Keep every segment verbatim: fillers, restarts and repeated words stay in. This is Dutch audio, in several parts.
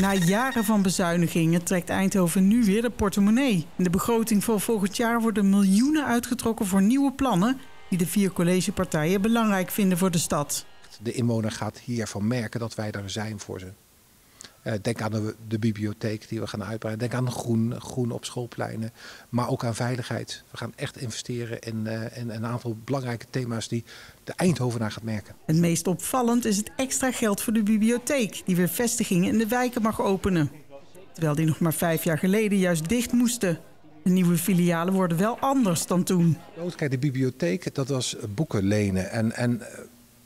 Na jaren van bezuinigingen trekt Eindhoven nu weer de portemonnee. In de begroting voor volgend jaar worden miljoenen uitgetrokken voor nieuwe plannen die de vier collegepartijen belangrijk vinden voor de stad. De inwoner gaat hiervan merken dat wij er zijn voor ze. Denk aan de, de bibliotheek die we gaan uitbreiden. Denk aan groen, groen op schoolpleinen. Maar ook aan veiligheid. We gaan echt investeren in, uh, in een aantal belangrijke thema's die de Eindhovenaar gaat merken. Het meest opvallend is het extra geld voor de bibliotheek, die weer vestigingen in de wijken mag openen. Terwijl die nog maar vijf jaar geleden juist dicht moesten. De nieuwe filialen worden wel anders dan toen. Kijk, de bibliotheek, dat was boeken lenen en... en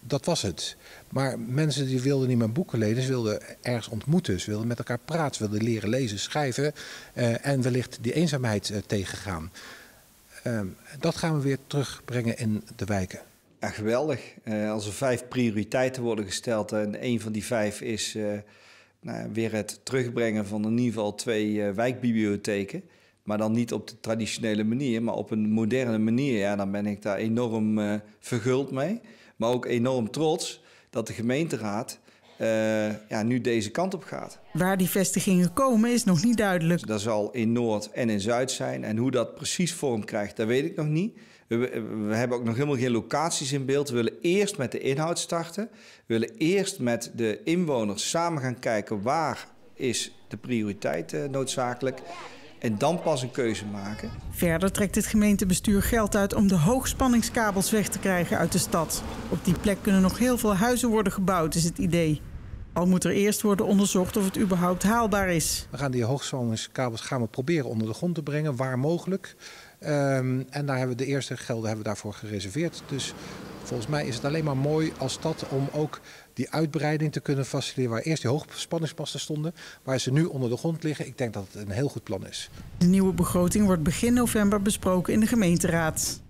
dat was het. Maar mensen die wilden niet meer boeken lezen, ze wilden ergens ontmoeten. Ze wilden met elkaar praten, ze wilden leren lezen, schrijven uh, en wellicht die eenzaamheid uh, tegengaan. Uh, dat gaan we weer terugbrengen in de wijken. Ja, geweldig. Uh, als er vijf prioriteiten worden gesteld en een van die vijf is uh, nou, weer het terugbrengen van in ieder geval twee uh, wijkbibliotheken. Maar dan niet op de traditionele manier, maar op een moderne manier. Ja, dan ben ik daar enorm uh, verguld mee. Maar ook enorm trots dat de gemeenteraad uh, ja, nu deze kant op gaat. Waar die vestigingen komen is nog niet duidelijk. Dat zal in Noord en in Zuid zijn. En hoe dat precies vorm krijgt, dat weet ik nog niet. We, we hebben ook nog helemaal geen locaties in beeld. We willen eerst met de inhoud starten. We willen eerst met de inwoners samen gaan kijken waar is de prioriteit uh, noodzakelijk. En dan pas een keuze maken. Verder trekt het gemeentebestuur geld uit om de hoogspanningskabels weg te krijgen uit de stad. Op die plek kunnen nog heel veel huizen worden gebouwd, is het idee. Al moet er eerst worden onderzocht of het überhaupt haalbaar is. We gaan die hoogspanningskabels gaan we proberen onder de grond te brengen, waar mogelijk. Um, en daar hebben we de eerste gelden hebben we daarvoor gereserveerd. Dus volgens mij is het alleen maar mooi als stad om ook die uitbreiding te kunnen faciliteren waar eerst die hoogspanningsmasten stonden, waar ze nu onder de grond liggen. Ik denk dat het een heel goed plan is. De nieuwe begroting wordt begin november besproken in de gemeenteraad.